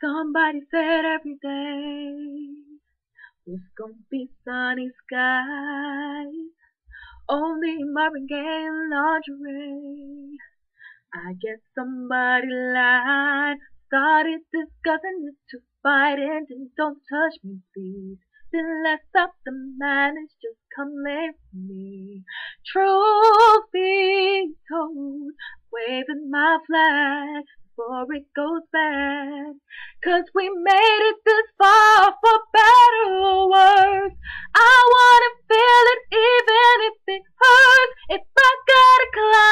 Somebody said every day was gonna be sunny skies, only Marvin Gaye and lingerie. I guess somebody lied, started discussing this to fight, and then don't touch me please, then let's stop the madness, just come lay for me. Truth be told, waving my flag before it goes bad, 'cause we made it this far for better or worse. I wanna feel it even if it hurts, if I gotta climb